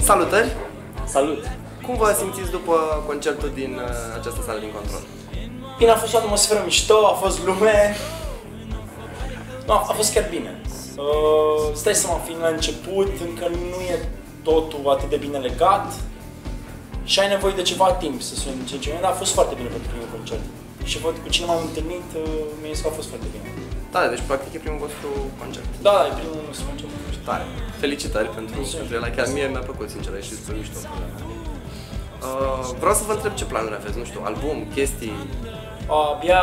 Salutări! Salut! Cum vă simțiți după concertul din această sală din Control? Bine, a fost o atmosferă mișto, a fost lume... No, a fost chiar bine. Stai să mă fiind la început, încă nu e totul atât de bine legat și ai nevoie de ceva timp să suni ce moment, dar a fost foarte bine pentru primul concert. Și văd cu cine m-am întâlnit, mi-a zis că a fost foarte bine. Da, deci practic e primul vostru concert. Da, e primul nostru concert. Tare. Felicitări pentru el, chiar mie mi-a plăcut, sincer, și super mișto. Vreau să vă întreb ce planuri aveți, nu știu, album, chestii? Abia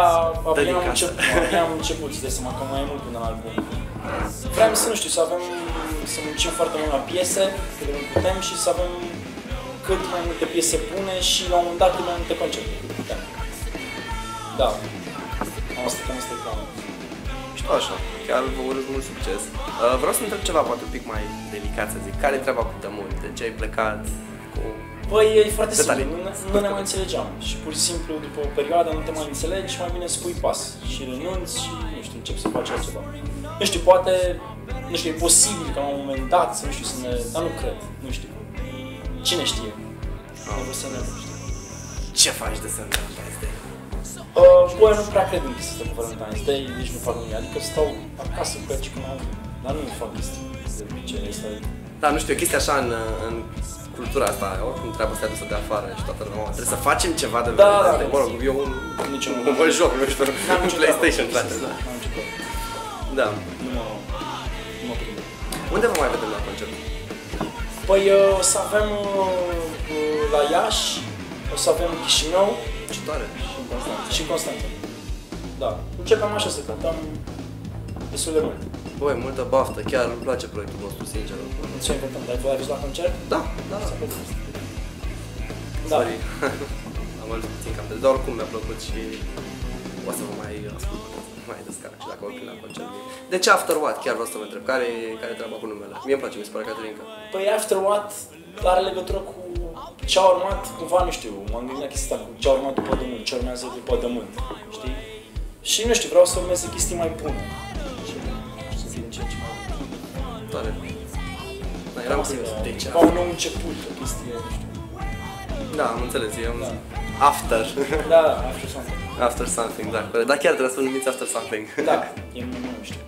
am început, stai seama că mai e mult până la album. Vreau să, nu știu, să muncim foarte mult la piese, cât de mult putem, și să avem cât mai multe piese bune și la un moment dat cât mai multe concerte, cât putem. Da, asta e planul. Așa, chiar vă urez mult succes. Vreau să întreb ceva poate un pic mai delicat, să zic. Care e treaba cu Tămâni? De ce ai plecat? Păi e foarte simplu, nu ne mai înțelegeam. Și pur și simplu, după o perioadă, nu te mai înțelegi și mai bine spui pas. Și renunți și, nu știu, începi să faci altceva. Nu știu, poate, nu știu, e posibil că la un moment dat, nu știu, să ne... Dar nu cred, nu știu. Cine știe? Ce faci de semnă? Bă, nu prea cred în chestia cu Valentine's Day, nici nu fac nimic, adică stau acasă cu ea și cu mama, dar nu fac chestii de obicei, asta e... Da, nu știu, e chestia așa în cultura asta, oricum treaba asta e adusă de afară și toată lumea, trebuie să facem ceva de Valentine's Day, mă rog, eu un joc, nu știu, un PlayStation, da. Nu mă prind. Unde vă mai vedem la concert? Păi, o să avem la Iași, o să avem Chișinău. Și Constanța. Da. Începem așa să cântăm destul de mult. Băi, multă baftă, chiar îmi place proiectul vostru, sincer. Ce cântăm? Dar voi aveți la concert? Da. Sorry. Am ajuns puțin cam de... Dar oricum mi-a plăcut și o să vă mai ascult mai descarc și dacă oricând la concert. De ce After What? Chiar vreau să vă întreb. Care e treaba cu numele? Mie îmi place, mi se pare Caterinca. Păi After What are legătură cu... Ce-a urmat, cumva, nu știu, m-am gândit la chestia cu ce-a urmat după Dământ, ce urmează după Dământ, știi? Și, nu știu, vreau să urmeze chestii mai bune. Și să fie în ce mai bun. Tare. Dar eram curios, de ce? Ca un nou început, o chestie, nu știu. Da, am înțeles, After. Da, After Something. After Something, da. Dar chiar trebuie să numiți After Something. Da, e mine, nu știu.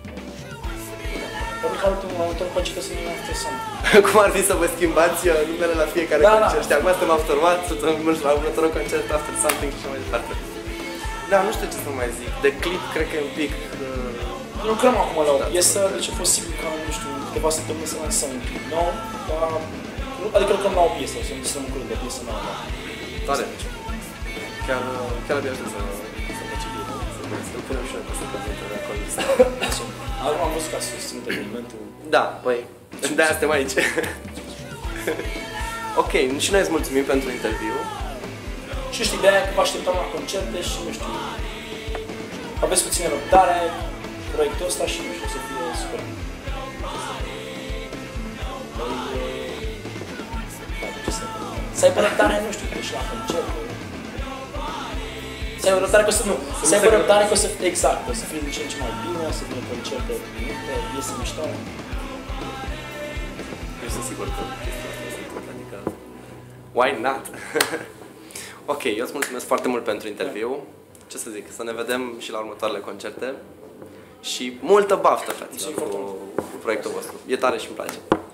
Probabil că altul face că să numim After Something. Cum ar fi să vă schimbați numele la fiecare concert? Știi, acum suntem After What, suntem la următorul concert After Something și mai departe. Da, nu știu ce să mai zic. De clip, cred că e un pic... Lucrăm acum la o piesă, deci e posibil ca, nu știu, câteva săptămâni să lansăm un clip nou, dar... Adică lucrăm la o piesă, o să ne lăsăm lucruri de piesă nouă, da. Tare. Chiar abia aștept să faci clipul, să punem și eu pe săptământul de acolo. Acum am văzut că ați susținut evenimentul. Da, păi... De-aia suntem aici. Ok, și noi îți mulțumim pentru interviu. Și știi, de-aia că vă așteptăm la concerte și nu știu... Aveți puțină răbdare, proiectul ăsta și nu știu, o să fie super. Să aibă răbdare, nu știu, că și la concert. Să aibă răbdare că o să... Nu, să aibă răbdare că o să... Exact, o să fie din ce în ce mai bine, o să vină concerte primite, piese mișto. Eu sunt sigur că chestia asta se întâmplă, adică... Why not? Ok, eu îți mulțumesc foarte mult pentru interviu. Ce să zic, să ne vedem și la următoarele concerte. Și multă baftă, fraților, cu proiectul vostru. E tare și îmi place.